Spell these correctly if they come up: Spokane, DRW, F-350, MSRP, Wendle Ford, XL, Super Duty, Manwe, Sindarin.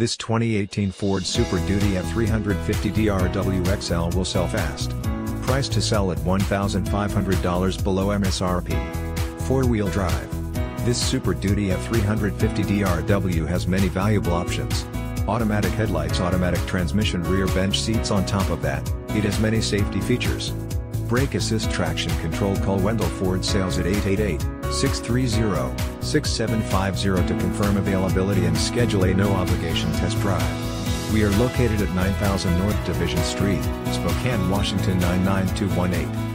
This 2018 Ford Super Duty F-350 DRW XL will sell fast. Priced to sell at $1,500 below MSRP. Four-wheel drive. This Super Duty F-350 DRW has many valuable options. Automatic headlights, automatic transmission, rear bench seats. On top of that, it has many safety features. Brake assist, traction control. Call Wendle Ford Sales at 888-630-6750 to confirm availability and schedule a no-obligation test drive. We are located at 9000 North Division Street, Spokane, Washington 99218.